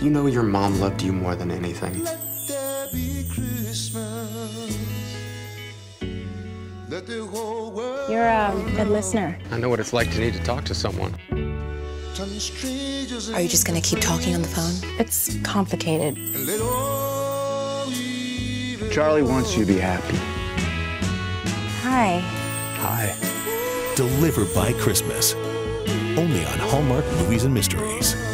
You know your mom loved you more than anything. Let there be Christmas. Let the whole world You're a good listener. I know what it's like to need to talk to someone. Are you just going to keep talking on the phone? It's complicated. Charlie wants you to be happy. Hi. Hi. Delivered by Christmas. Only on Hallmark Movies and Mysteries.